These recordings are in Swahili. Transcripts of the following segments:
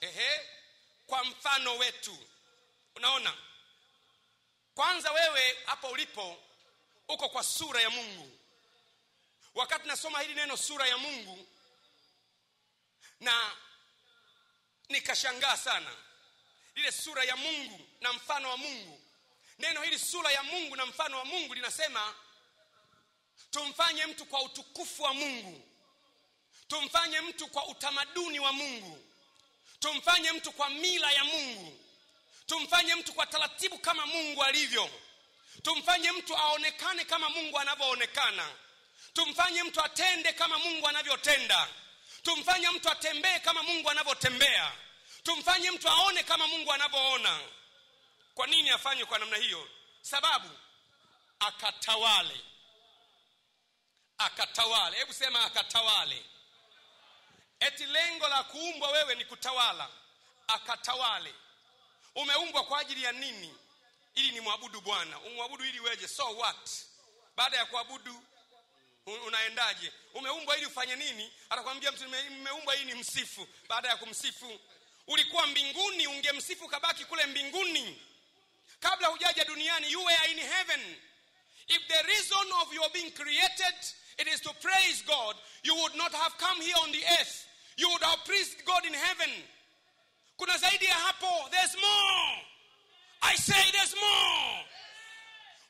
Ehe, kwa mfano wetu. Unaona? Kwanza wewe hapo ulipo uko kwa sura ya Mungu. Wakati nasoma hili neno sura ya Mungu na nikashangaa sana. Ile sura ya Mungu na mfano wa Mungu. Neno hili sura ya Mungu na mfano wa Mungu linasema tumfanye mtu kwa utukufu wa Mungu. Tumfanye mtu kwa utamaduni wa Mungu. Tumfanye mtu kwa mila ya Mungu. Tumfanye mtu kwa taratibu kama Mungu alivyo. Tumfanye mtu aonekane kama Mungu anavyoonekana. Tumfanye mtu atende kama Mungu anavyotenda. Tumfanye mtu atembee kama Mungu anavyotembea. Tumfanye mtu aone kama Mungu anavyoona. Kwa nini afanye kwa namna hiyo? Sababu akatawale. Akatawale. Hebu sema akatawale. Eti lengo la kuumbwa wewe ni kutawala. Akatawale. Umeumbwa kwa ajili ya nini? Ili ni muabudu Bwana. Umwabudu ili weje? So what? Baada ya kuabudu unaendaje? Umeumbwa ili ufanye nini? Atakwambia mtu nimeumbwa ili msifu. Baada ya kumsifu, ulikuwa mbinguni ungemsifu kabaki kule mbinguni. Kabla hujaja duniani you were in heaven. If the reason of your being created it is to praise God, you would not have come here on the earth. You would have praised God in heaven. Kuna zaidi ya hapo. There's more. I say there's more.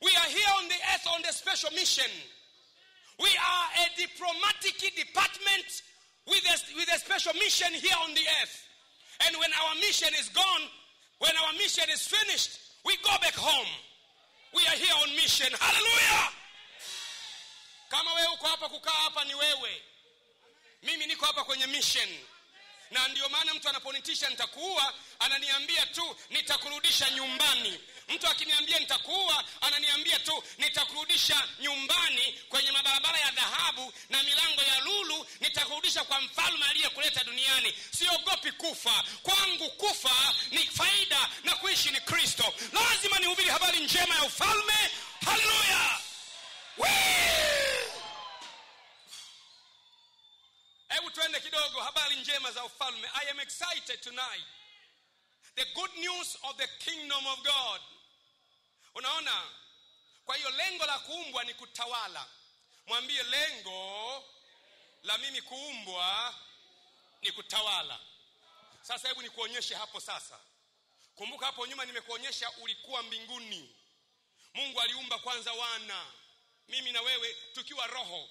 We are here on the earth on the special mission. We are a diplomatic department with a special mission here on the earth. And when our mission is gone, when our mission is finished, we go back home. We are here on mission. Hallelujah. Kama wewe uko hapa kukaa hapa ni wewe. Mimi niko hapa kwenye mission. Na ndio maana mtu anaponitisha nitakuua, ananiambia tu nitakurudisha nyumbani. Mtu akiniambia nitakuua, ananiambia tu nitakurudisha nyumbani kwenye mabarabara ya dhahabu na milango ya lulu, nitakurudisha kwa mfalme aliyekuleta duniani. Siogopi kufa. Kwangu kufa ni faida na kuishi ni Kristo. Lazima nihubiri habari njema ya ufalme. Hallelujah. Hebu tuende kidogo habari njema za ufalme. I am excited tonight. The good news of the kingdom of God. Unaona? Kwa hiyo lengo la kuumbwa ni kutawala. Mwambie lengo la mimi kuumbwa ni kutawala. Sasa hebu nikuonyeshe hapo sasa. Kumbuka hapo nyuma nimekuonyesha ulikuwa mbinguni. Mungu aliumba kwanza wana. Mimi na wewe tukiwa roho.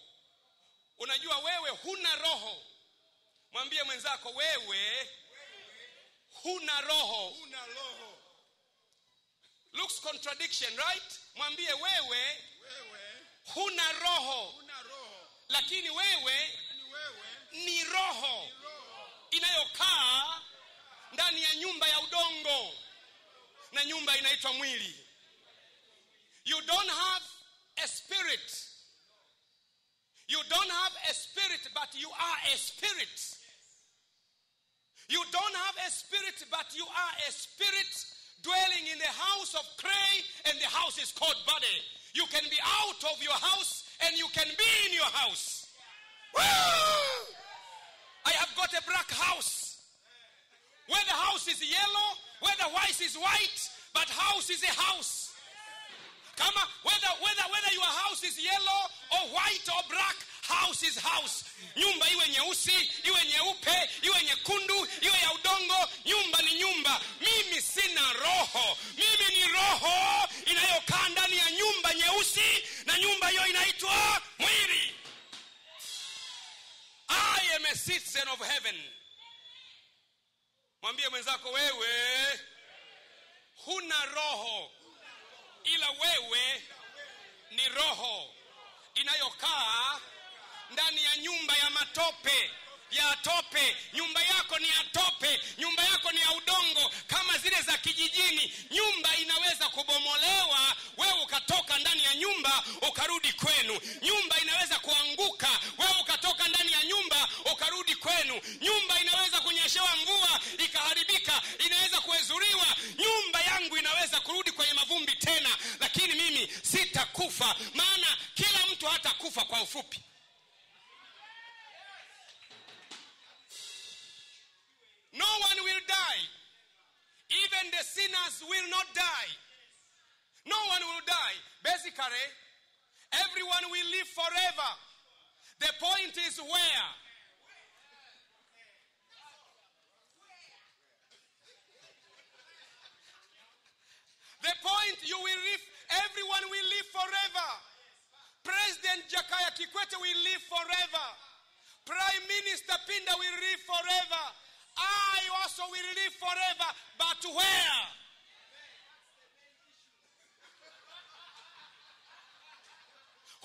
Unajua wewe huna roho. Mwambie mwenzako wewe huna roho. Huna roho. Looks contradiction, right? Mwambie wewe huna roho. Huna roho. Lakini wewe ni roho inayokaa ndani ya nyumba ya udongo. Na nyumba inaitwa mwili. You don't have a spirit. You don't have a spirit, but you are a spirit. You don't have a spirit, but you are a spirit dwelling in the house of clay, and the house is called body. You can be out of your house, and you can be in your house. Woo! I have got a black house. Where the house is yellow, where the white is white, but house is a house. Kama, whether your house is yellow or white or black, house is house. Nyumba iwe nyeusi, iwe nyeupe, iwe nyekundu, iwe ya udongo, nyumba ni nyumba. Mimi sina roho. Mimi ni roho inayokaa ndani ya nyumba nyeusi na nyumba hiyo inaitwa mwili. I am a citizen of heaven. Mwambie mwenzako wewe huna roho. Ila wewe ni roho inayokaa ndani ya nyumba ya matope, ya tope. Nyumba yako ni ya tope, nyumba yako ni ya udongo kama zile za kijijini. Nyumba inaweza kubomolewa, wewe ukatoka ndani ya nyumba ukarudi kwenu. Nyumba inaweza kuanguka, wewe ukatoka ndani ya nyumba ukarudi kwenu. Nyumba inaweza kunyeshewa mvua ikaharibika, inaweza kuezuriwa. Nyumba yangu inaweza kurudi kwenye mavumbi tena, lakini mimi sitakufa, maana kila mtu hatakufa kwa ufupi. No one will die. Even the sinners will not die. No one will die. Basically, everyone will live forever. The point is where? The point, you will live, everyone will live forever. President Jakaya Kikwete will live forever. Prime Minister Pinda will live forever. I also will live forever. But where?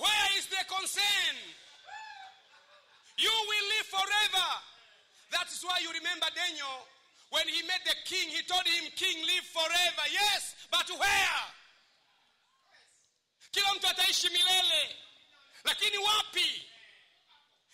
Where is the concern? You will live forever. That is why you remember Daniel. When he met the king, he told him, king, live forever. Yes, but where? Kila mtu ataishi milele. Lakini wapi?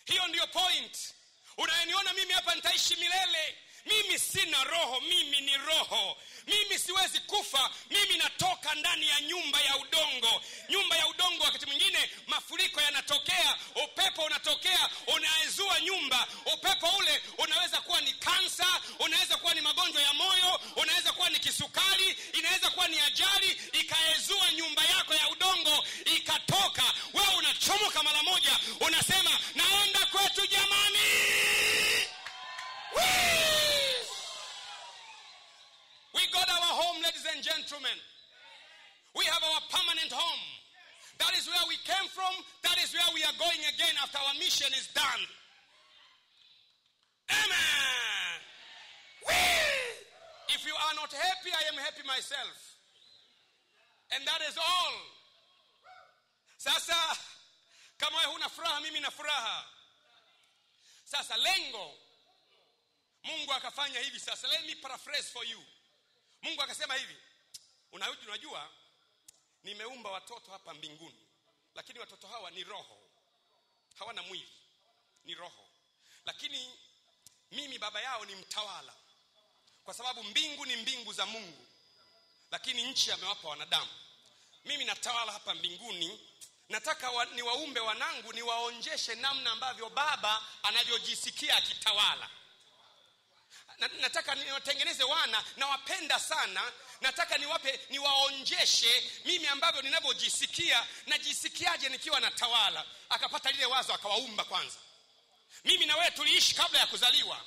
Hiyo ndiyo point. Unaniona mimi hapa nitaishi milele. Mimi sina roho, mimi ni roho. Mimi siwezi kufa, mimi natoka ndani ya nyumba ya udongo. Nyumba ya udongo wakati mwingine mafuriko yanatokea, upepo unatokea, unaezua nyumba. Upepo ule unaweza kuwa ni kansa, unaweza kuwa ni magonjwa ya moyo, unaweza kuwa ni kisukari, inaweza kuwa ni ajali, ikaezua nyumba yako ya udongo, ikatoka. Wewe unachomoka mara moja, unasema naenda kwetu jamani. We got our home, ladies and gentlemen. We have our permanent home. That is where we came from. That is where we are going again after our mission is done. Amen. If you are not happy, I am happy myself. And that is all. Sasa, kama huna furaha, mimi na furaha. Sasa, lengo. Mungu akafanya hivi sasa. Let me paraphrase for you. Mungu akasema hivi. Unajua, nimeumba watoto hapa mbinguni. Lakini watoto hawa ni roho. Hawana mwili. Ni roho. Lakini mimi baba yao ni mtawala. Kwa sababu mbingu ni mbingu za Mungu. Lakini nchi amewapa wanadamu. Mimi natawala hapa mbinguni. Nataka niwaumbe wanangu, niwaonjeshe namna ambavyo baba anavyojisikia akitawala. Nataka niwatengeneze wana na wapenda sana. Nataka niwaonjeshe mimi ambavyo ninavyojisikia, najisikiaje nikiwa natawala. Akapata lile wazo akawaumba kwanza. Mimi na wewe tuliishi kabla ya kuzaliwa.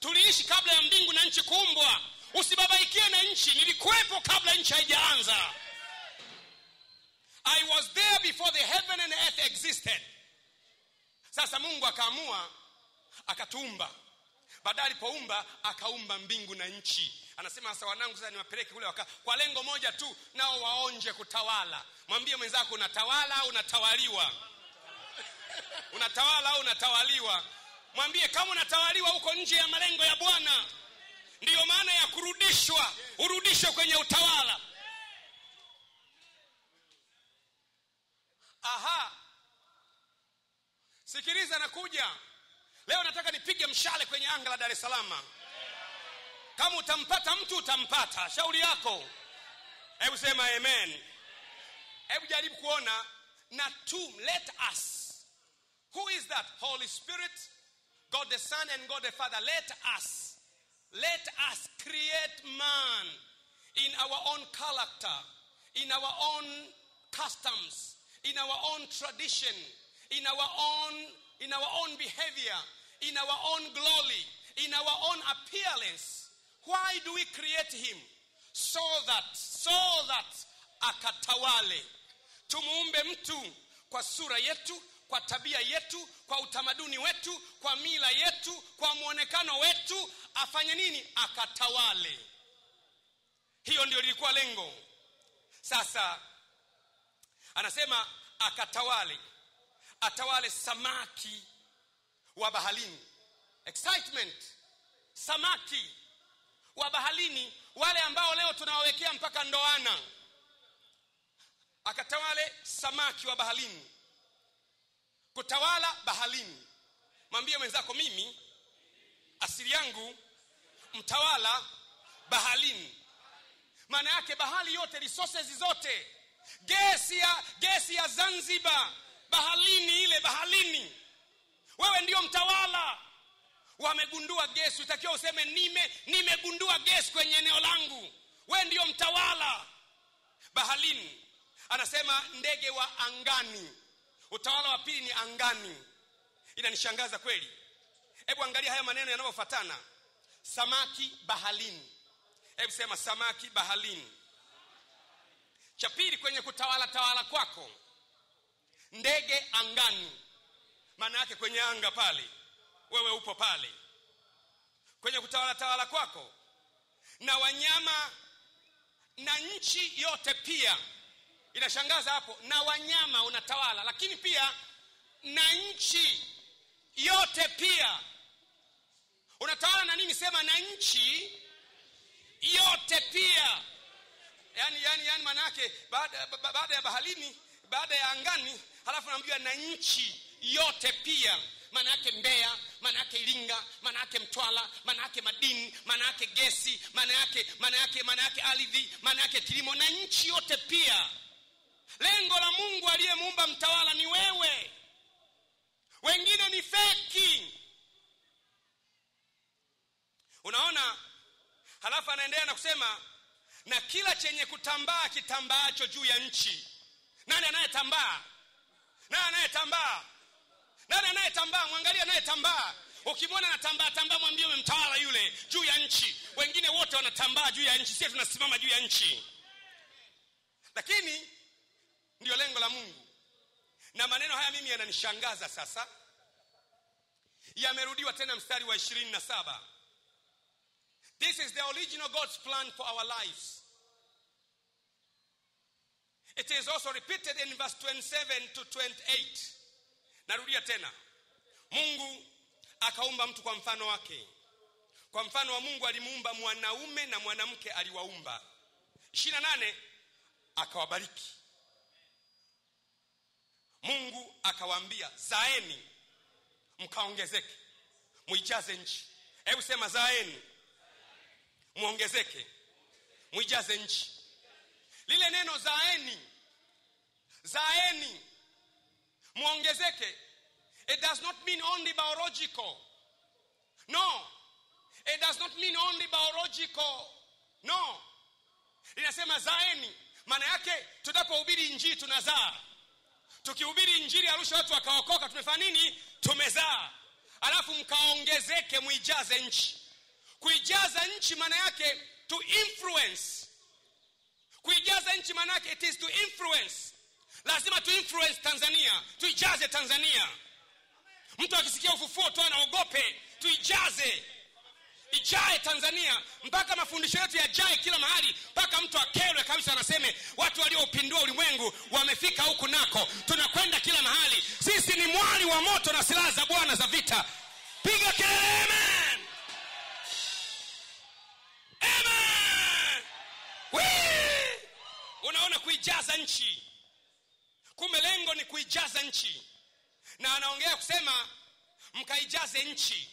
Tuliishi kabla ya mbingu na nchi kuumbwa. Usibabaikie na nchi, nilikuwepo kabla nchi haijaanza. I was there before the heaven and earth existed. Sasa Mungu akaamua akatuumba. Baada alipoumba akaumba mbingu na nchi. Anasema sasa wanangu sasa niwapeleke kule kwa lengo moja tu, nao waonje kutawala. Mwambie mwenzako unatawala au unatawaliwa? Unatawala au unatawaliwa? Mwambie kama unatawaliwa huko nje ya malengo ya Bwana. Ndiyo maana ya kurudishwa, urudishwe kwenye utawala. Aha. Sikiliza nakuja. Leo nataka nipige mshale kwenye anga la Dar es Salaam. Kama utampata mtu utampata, shauri yako. Hebu sema amen. Hebu jaribu kuona natum, let us. Who is that? Holy Spirit, God the Son and God the Father. Let us create man in our own character, in our own customs, in our own tradition, in our own behavior, in our own glory, in our own appearance. Why do we create him? So that akatawale. Tumuumbe mtu kwa sura yetu, kwa tabia yetu, kwa utamaduni wetu, kwa mila yetu, kwa muonekano wetu, afanye nini? Akatawale. Hiyo ndio lilikuwa lengo. Sasa anasema akatawale. Atawale samaki wa baharini. Excitement. Samaki wa baharini, wale ambao leo tunawawekea mpaka ndoana. Akatawale samaki wa baharini. Kutawala baharini. Mwambie mwenzako mimi asili yangu mtawala baharini. Maana yake bahari yote, resources zote. Gesi ya Zanzibar. Bahalini ile, bahalini. Wewe ndio mtawala. Wamegundua gesi, utakiwa useme nimegundua gesi kwenye eneo langu. wewe ndio mtawala bahalini. Anasema ndege wa angani, utawala wa pili ni angani. Inanishangaza kweli. Hebu angalia haya maneno yanayofuatana. Samaki bahalini. Hebu sema samaki bahalini. Cha pili kwenye kutawala tawala kwako, ndege angani. Maana yake kwenye anga pale, wewe upo pale. Kwenye kutawala tawala kwako, na wanyama na nchi yote pia. Inashangaza hapo, na wanyama unatawala, lakini pia na nchi yote pia. Unatawala na nini? Sema na nchi yote pia. Yani maana yake baada ya bahalini, baada ya angani, halafu naambiwa na nchi yote pia. Maana yake Mbeya, maana yake Iringa, maana yake Mtwara, maana yake madini, maana yake gesi, maana yake ardhi, maana yake kilimo, na nchi yote pia. Lengo la Mungu aliyemuumba mtawala ni wewe. Wengine ni feki. Unaona? Halafu anaendelea na kusema, na kila chenye kutambaa kitambaacho juu ya nchi. Nani anayetambaa? Nani anayetambaa? Nani anayetambaa? Mwangalie anayetambaa. Ukimwona anatambaa mwambie umemtawala yule juu ya nchi. Wengine wote wanatambaa juu ya nchi, sisi tunasimama juu ya nchi. Lakini ndio lengo la Mungu. Na maneno haya mimi yananishangaza sasa. Yamerudiwa tena mstari wa 27. This is the original God's plan for our lives. It is also repeated in verse 27 to 28. Narudia tena. Mungu akaumba mtu kwa mfano wake. Kwa mfano wa Mungu alimuumba mwanaume na mwanamke aliwaumba. 28 akawabariki. Mungu akawaambia, zaeni mkaongezeke, muijaze nchi. Hebu sema zaeni muongezeke, muijaze nchi. Lile neno zaeni, zaeni muongezeke, it does not mean only biological. No. It does not mean only biological. No. Linasema zaeni, maana yake tunapohubiri injili tunazaa. Tukihubiri injili Arusha watu wakaokoka, tumefanya nini? Tumezaa. Alafu mkaongezeke, muijaze nchi. Kuijaza nchi maana yake to influence. Kuijaza nchi maana yake it is to influence. Lazima tu influence Tanzania, tuijaze Tanzania. Mtu akisikia ufufuo tu anaogope, tuijaze. Ijae Tanzania, mpaka mafundisho yetu yajae kila mahali, mpaka mtu akelwe kabisa anaseme watu waliopindua ulimwengu wamefika huku nako. Tunakwenda kila mahali. Sisi ni mwali wa moto na silaha za Bwana za vita. Piga kelele. Amen. Amen. Wee! Unaona kuijaza nchi. Kumbe lengo ni kuijaza nchi. Na anaongea kusema mkaijaze nchi.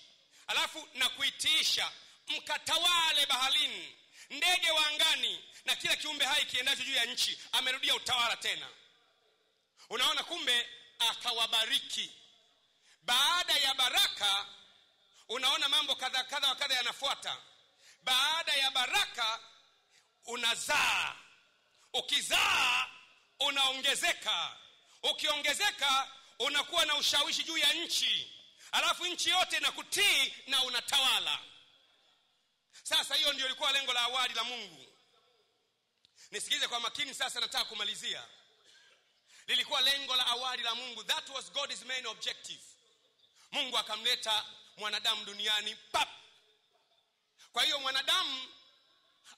Alafu na kuitiisha, mkatawale baharini, ndege wa angani, na kila kiumbe hai kiendacho juu ya nchi. Amerudia utawala tena. Unaona kumbe akawabariki. Baada ya baraka, unaona mambo kadha yanafuata. Baada ya baraka unazaa. Ukizaa unaongezeka. Ukiongezeka unakuwa na ushawishi juu ya nchi. Alafu nchi yote na kutii na unatawala. Sasa hiyo ndio ilikuwa lengo la awali la Mungu. Nisikize kwa makini sasa, nataka kumalizia. Lilikuwa lengo la awali la Mungu. That was God's main objective. Mungu akamleta mwanadamu duniani pap. Kwa hiyo mwanadamu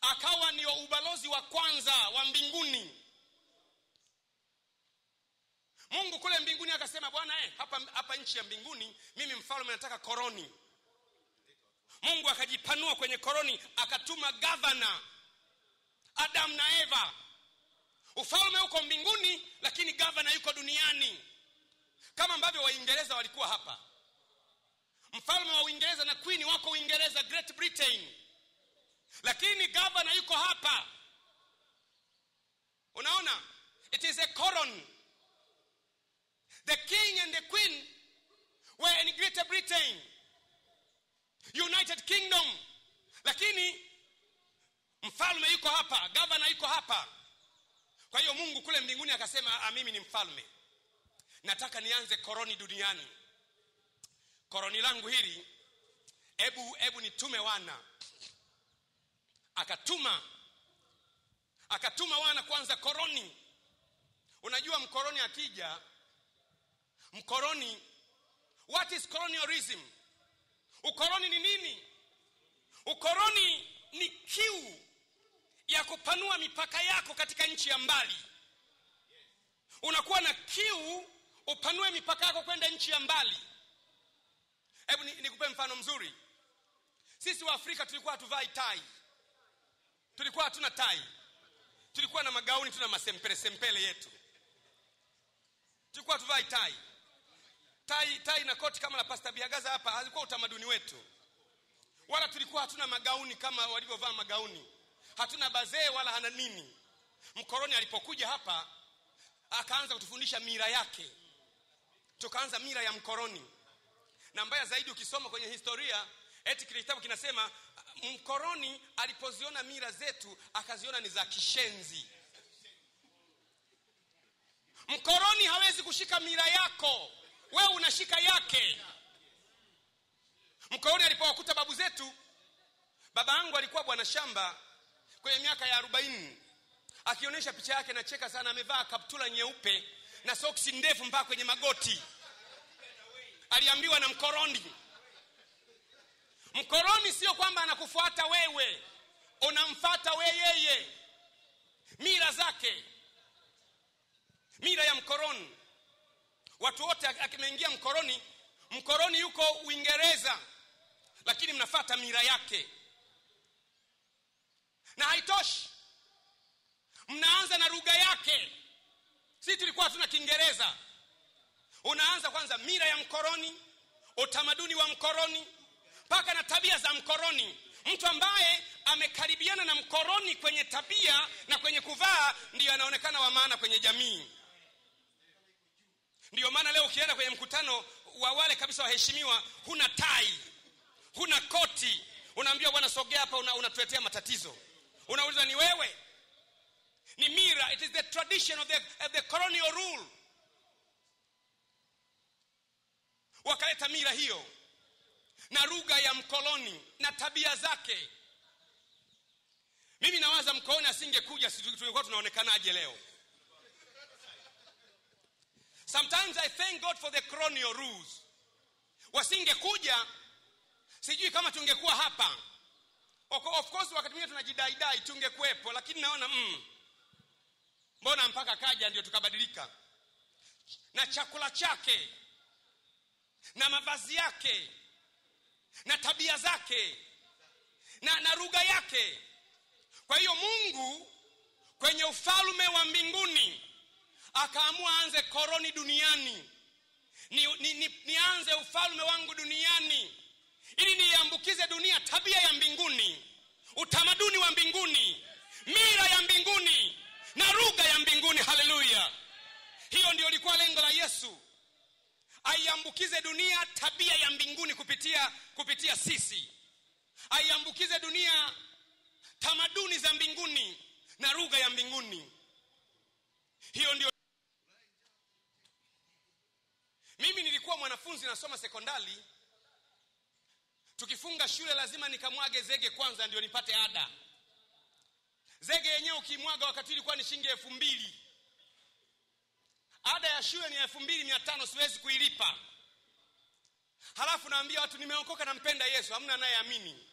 akawa ndio ubalozi wa kwanza wa mbinguni. Mungu kule mbinguni akasema Bwana hapa nchi ya mbinguni mimi mfalme nataka koroni. Mungu akajipanua kwenye koroni, akatuma governor Adam na Eva. Ufalme uko mbinguni lakini governor yuko duniani. Kama ambavyo Waingereza walikuwa hapa. Mfalme wa Uingereza na queen wako Uingereza, Great Britain. Lakini governor yuko hapa. Unaona? It is a coron. The king and the queen were in Greater Britain, United Kingdom. Lakini Mfalme yuko hapa, governor yuko hapa. Kwa hiyo Mungu kule mbinguni akasema mimi ni mfalme. Nataka nianze koroni duniani. Koroni langu hili ebu nitume wana. Akatuma wana kwanza koroni. Unajua mkoroni akija, mkoroni, what is colonialism? Ukoroni ni nini? Ukoroni ni kiu ya kupanua mipaka yako katika nchi ya mbali. Unakuwa na kiu upanue mipaka yako kwenda nchi ya mbali. Hebu nikupe mfano mzuri. Sisi wa Afrika tulikuwa tuvai tai. Tulikuwa hatuna tai. Tulikuwa na magauni, tuna masempele sempele yetu. Tulikuwa tuvai tai. Tai na koti kama la Pasta Biagaza hapa, halikuwa utamaduni wetu. Wala tulikuwa hatuna magauni kama walivyovaa magauni. Hatuna bazee wala hana nini. Mkoroni alipokuja hapa, akaanza kutufundisha mira yake. Tukaanza mira ya mkoroni. Na mbaya zaidi ukisoma kwenye historia, eti kile kitabu kinasema mkoroni alipoziona mira zetu akaziona ni za kishenzi. Mkoroni hawezi kushika mira yako, wewe unashika yake. Mkoroni alipowakuta babu zetu, baba yangu alikuwa bwana shamba kwenye miaka ya 40. Akionyesha picha yake na cheka sana, amevaa kaptula nyeupe na soksi ndefu mpaka kwenye magoti. Aliambiwa na mkoroni. Mkoroni sio kwamba anakufuata wewe, unamfuata wewe yeye. Mira zake. Mira ya mkoroni. Watu wote akiingia mkoroni, mkoroni yuko Uingereza, lakini mnafuata mira yake. Na haitoshi, mnaanza na lugha yake. Sisi tulikuwa tuna Kiingereza. Unaanza kwanza mira ya mkoroni, utamaduni wa mkoroni, mpaka na tabia za mkoroni. Mtu ambaye amekaribiana na mkoroni kwenye tabia na kwenye kuvaa ndiyo anaonekana wa maana kwenye jamii. Ndiyo maana leo ukienda kwenye mkutano wa wale kabisa waheshimiwa, huna tai, huna koti, unaambiwa bwana sogea hapa, unatuletea matatizo. Unaulizwa ni wewe? Ni mira. It is the tradition of the colonial rule. Wakaleta mira hiyo na lugha ya mkoloni na tabia zake. Mimi nawaza mkoloni asingekuja tulikuwa tunaonekanaje leo. Sometimes I thank God for the colonial rules. Wasingekuja sijui kama tungekuwa hapa. Of course wakati mwingine tunajidai tungekuepo, lakini naona mbona mpaka kaja ndio tukabadilika. Na chakula chake, na mavazi yake, na tabia zake, na lugha yake. Kwa hiyo Mungu kwenye ufalme wa mbinguni akaamua anze koroni duniani. Nianze ufalme wangu duniani ili niambukize dunia tabia ya mbinguni, utamaduni wa mbinguni, mira ya mbinguni na lugha ya mbinguni. Haleluya. Hiyo ndio ilikuwa lengo la Yesu. Aiambukize dunia tabia ya mbinguni kupitia sisi. Aiambukize dunia tamaduni za mbinguni na lugha ya mbinguni. Hiyo ndio. Mimi nilikuwa mwanafunzi nasoma sekondari, tukifunga shule lazima nikamwage zege kwanza ndio nipate ada. Zege yenyewe ukimwaga wakati ilikuwa ni shilingi 2000. Ada ya shule ni 2500, siwezi kuilipa. Halafu naambia watu nimeokoka na mpenda Yesu, hamna anayeamini.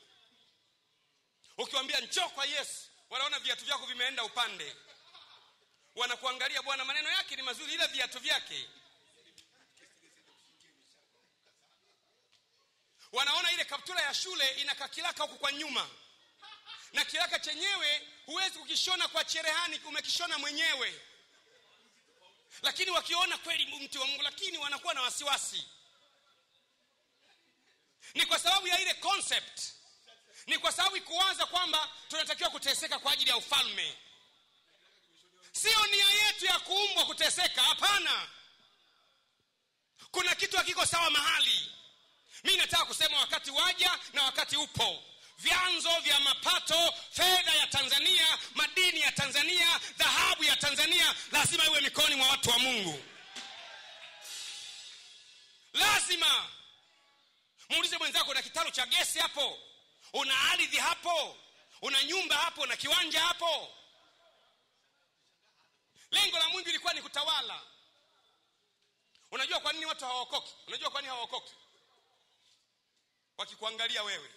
Ukiwaambia njoo kwa Yesu, wanaona viatu vyako vimeenda upande. Wanakuangalia bwana maneno yake ni mazuri ila viatu vyake. Wanaona ile kaptula ya shule inakakilaka huko kwa nyuma. Na kilaka chenyewe huwezi kukishona kwa cherehani, umekishona mwenyewe. Lakini wakiona kweli mtu wa Mungu, lakini wanakuwa na wasiwasi. Ni kwa sababu ya ile concept. Ni kwa sababu kuanza kwamba tunatakiwa kuteseka kwa ajili ya ufalme. Sio nia yetu ya kuumbwa kuteseka, hapana. Kuna kitu hakiko sawa mahali. Mimi nataka kusema wakati waja na wakati upo. Vyanzo vya mapato, fedha ya Tanzania kitalu cha gesi hapo, una ardhi hapo, una nyumba hapo na kiwanja hapo. Lengo la Mungu lilikuwa ni kutawala. Unajua kwa nini watu hawaokoki? Unajua kwa nini hawaokoki? Wakikuangalia wewe.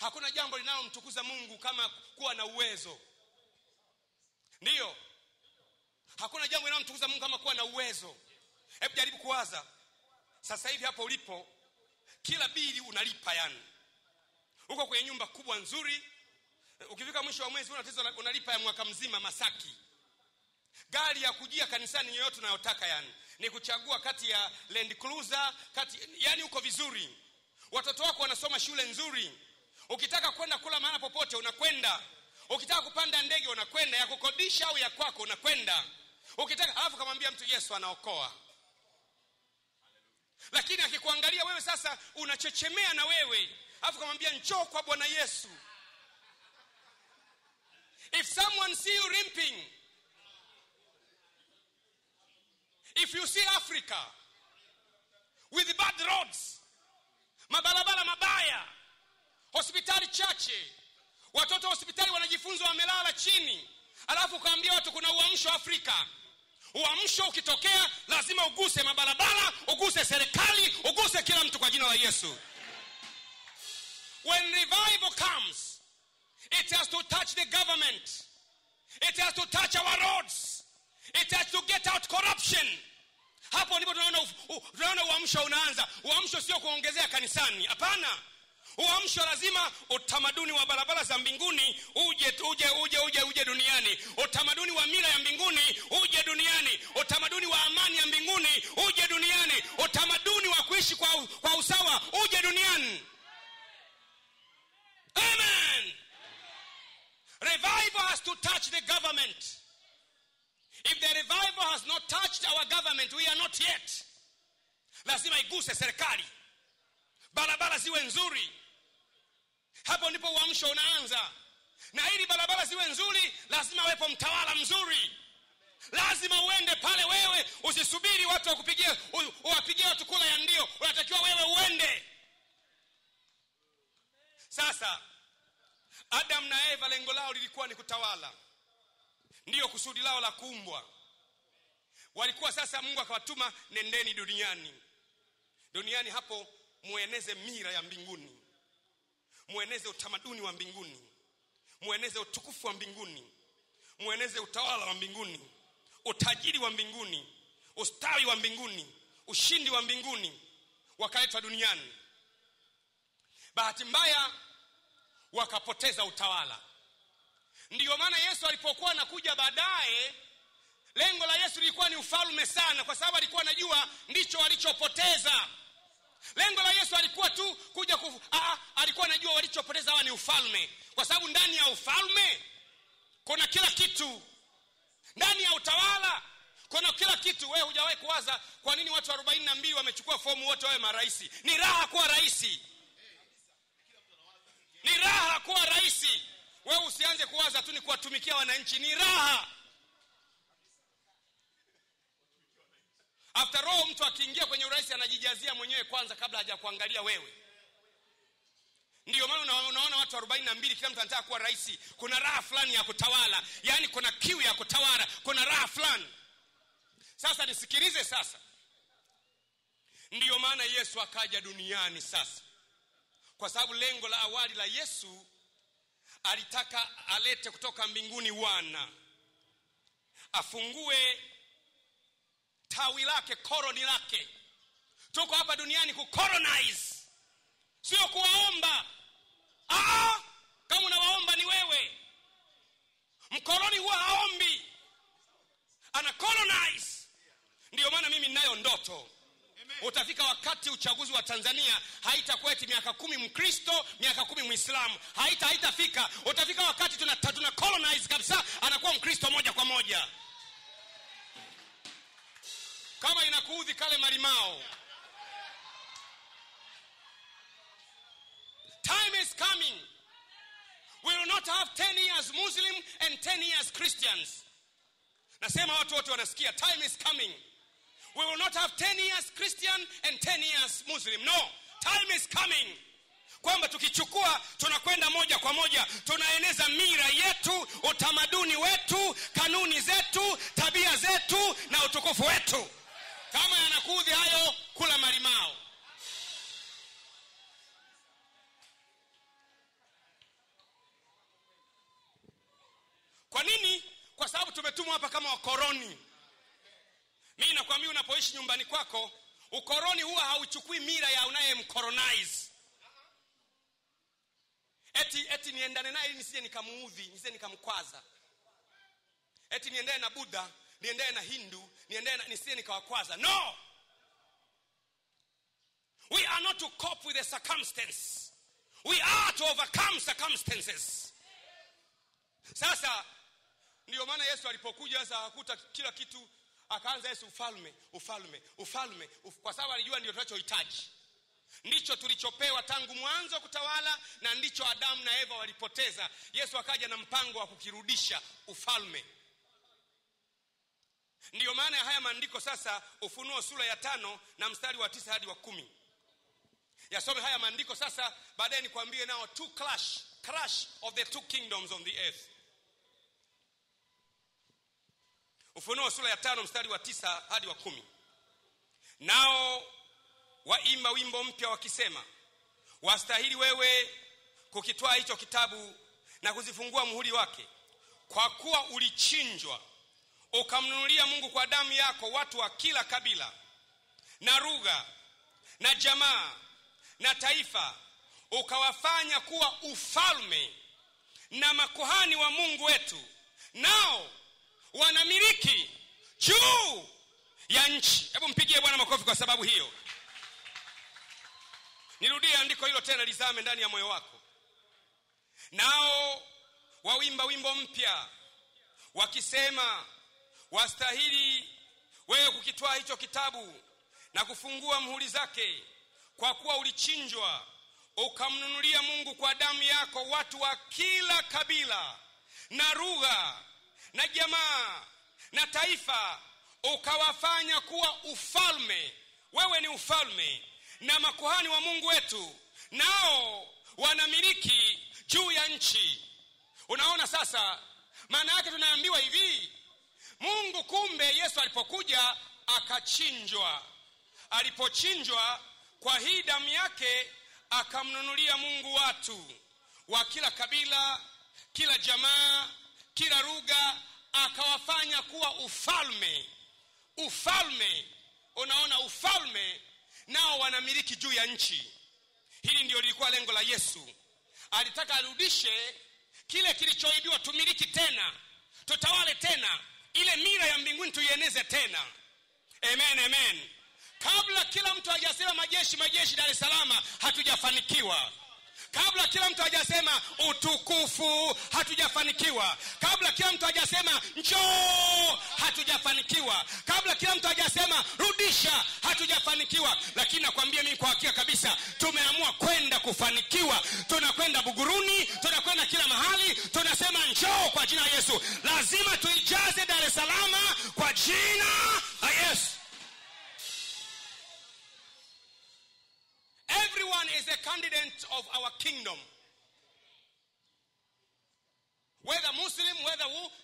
Hakuna jambo linalomtukuza Mungu kama kuwa na uwezo. Ndio. Hakuna jambo linalomtukuza Mungu kama kuwa na uwezo. Hebu jaribu kuwaza. Sasa hivi hapo ulipo, kila bili unalipa yani. Uko kwenye nyumba kubwa nzuri, ukifika mwisho wa mwezi unalipa ya mwaka mzima Masaki. Gari ya kujia kanisani yoyote unayotaka yani. Ni kuchagua kati ya Land Cruiser, yani uko vizuri. Watoto wako wanasoma shule nzuri. Ukitaka kwenda kula mahala popote unakwenda. Ukitaka kupanda ndege unakwenda, ya kukodisha au ya kwako unakwenda. Ukitaka alafu kamwambia mtu Yesu anaokoa. Lakini akikuangalia wewe sasa unachechemea na wewe. Alafu kamwambia njoo kwa Bwana Yesu. If someone see you limping, if you see Africa with bad roads, mabarabara mabaya, hospitali chache, watoto hospitali wanajifunza wamelala chini, alafu kaambia watu kuna uamsho Afrika. Uamsho ukitokea lazima uguse mabarabara, uguse serikali, uguse kila mtu kwa jina la Yesu. When revival comes, it has to touch the government. It has to touch our roads. It has to get out corruption. Hapo ndipo tunaona uamsho unaanza. Uamsho sio kuongezea kanisani, hapana. Uamsho lazima utamaduni wa barabara za mbinguni uje duniani. Utamaduni wa mila ya mbinguni uje duniani. Utamaduni wa amani ya mbinguni uje duniani. Utamaduni wa kuishi kwa usawa uje duniani. Amen. Revival has to touch the government. If the revival has not touched our government, we are not yet. Lazima iguse serikali. Barabara ziwe nzuri. Hapo ndipo uamsho unaanza. Na ili barabara ziwe nzuri, lazima wepo mtawala mzuri. Lazima uende pale wewe, usisubiri watu wakupigie, uwapigie watu kula ya ndio. Unatakiwa wewe uende. Sasa Adam na Eva lengo lao lilikuwa ni kutawala. Ndio kusudi lao la kuumbwa. Walikuwa sasa Mungu akawatuma nendeni duniani. Duniani hapo mueneze mira ya mbinguni. Mueneze utamaduni wa mbinguni. Mueneze utukufu wa mbinguni. Mueneze utawala wa mbinguni. Utajiri wa mbinguni. Ustawi wa mbinguni. Ushindi wa mbinguni. Wakaletwa duniani. Bahati mbaya wakapoteza utawala. Ndiyo maana Yesu alipokuwa anakuja baadaye, lengo la Yesu lilikuwa ni ufalme sana, kwa sababu alikuwa anajua ndicho walichopoteza. Lengo la Yesu alikuwa tu kuja alikuwa anajua walichopoteza wao ni ufalme, kwa sababu ndani ya ufalme kuna kila kitu. Ndani ya utawala kuna kila kitu. Wewe hujawahi kuwaza kwa nini watu 42 wamechukua fomu wote wawe maraisi? Ni raha kuwa raisi. Ni raha kuwa raisi. Wewe usianze kuwaza tu ni kuwatumikia wananchi, ni raha. After all, mtu akiingia kwenye urais anajijazia mwenyewe kwanza kabla hajakuangalia wewe. Ndio maana unaona watu 42 kila mtu anataka kuwa rais. Kuna raha fulani ya kutawala, yani kuna kiu ya kutawala, kuna raha fulani. Sasa nisikilize sasa. Ndio maana Yesu akaja duniani sasa. Kwa sababu lengo la awali la Yesu, alitaka alete kutoka mbinguni wana. Afungue tawi lake, koroni lake. Tuko hapa duniani kukoronize, sio kuwaomba. Kama unawaomba ni wewe. Mkoroni huwa haombi, ana colonize. Ndiyo maana mimi ninayo ndoto. Utafika wakati uchaguzi wa Tanzania haitakuwa eti miaka 10 Mkristo, miaka 10 Muislamu. Haitafika. Utafika wakati tuna colonize kabisa, anakuwa Mkristo moja kwa moja. Kama inakuudhi kale malimao. Time is coming. We will not have 10 years Muslim and 10 years Christians. Nasema watu wote wanasikia, time is coming. We will not have 10 years Christian and 10 years Muslim. No, Time is coming. Kwamba tukichukua tunakwenda moja kwa moja, tunaeneza mira yetu, utamaduni wetu, kanuni zetu, tabia zetu na utukufu wetu. Kama yanakuudhi hayo, kula malimao. Kwa nini? Kwa sababu tumetumwa hapa kama wakoroni. Mimi nakwambia unapoishi nyumbani kwako, ukoroni huwa hauchukui mira ya unayemkoronize. Eti niendane naye ili nisije nikamuudhi, nisije nikamkwaza. Eti niendane na Buddha, niendane na Hindu, nisije nikawakwaza. No. We are not to cope with the circumstance. We are to overcome circumstances. Sasa ndio maana Yesu alipokuja sasa hakuta kila kitu, akaanza Yesu ufalme, kwa sababu alijua ndio tunachohitaji. Ndicho tulichopewa tangu mwanzo kutawala, na ndicho Adamu na Eva walipoteza. Yesu akaja na mpango wa kukirudisha ufalme. Ndio maana haya maandiko sasa, Ufunuo sura ya 5 na mstari wa 9 hadi wa 10. Yasome haya maandiko sasa, baadaye nikwambie nao two clash of the two kingdoms on the earth. Ufunuo sura ya 5 mstari wa 9 hadi wa 10. Nao waimba wimbo mpya wakisema, wastahili wewe kukitwaa hicho kitabu na kuzifungua muhuri wake, kwa kuwa ulichinjwa ukamnunulia Mungu kwa damu yako watu wa kila kabila na lugha na jamaa na taifa, ukawafanya kuwa ufalme na makuhani wa Mungu wetu, nao wanamiliki juu ya nchi. Hebu mpigie Bwana makofi kwa sababu hiyo. Nirudie andiko hilo tena, lizame ndani ya moyo wako. Nao waimba wimbo mpya wakisema, wastahili wewe kukitwaa hicho kitabu na kufungua muhuri zake, kwa kuwa ulichinjwa ukamnunulia Mungu kwa damu yako watu wa kila kabila na lugha na jamaa na taifa, ukawafanya kuwa ufalme. Wewe ni ufalme na makuhani wa Mungu wetu, nao wanamiliki juu ya nchi. Unaona sasa, maana yake tunaambiwa hivi, Mungu kumbe Yesu alipokuja akachinjwa. Alipochinjwa, kwa hii damu yake akamnunulia Mungu watu wa kila kabila, kila jamaa, kila lugha, akawafanya kuwa ufalme. Ufalme. Unaona, ufalme, nao wanamiliki juu ya nchi. Hili ndio lilikuwa lengo la Yesu. Alitaka arudishe kile kilichoibiwa, tumiliki tena, tutawale tena, ile mira ya mbinguni tuieneze tena. Amen, amen. Kabla kila mtu hajasema majeshi Dar es Salaam, hatujafanikiwa. Kabla kila mtu hajasema utukufu, hatujafanikiwa. Kabla kila mtu hajasema njoo, hatujafanikiwa. Kabla kila mtu hajasema rudisha, hatujafanikiwa. Lakini nakwambia mimi kwa hakika kabisa, tumeamua kwenda kufanikiwa. Tunakwenda Buguruni, tunakwenda kila mahali, tunasema njoo kwa jina la Yesu. Lazima tuijaze Dar es Salaam kwa jina la Yesu. Everyone is a candidate of our kingdom. Whether Muslim, whether who,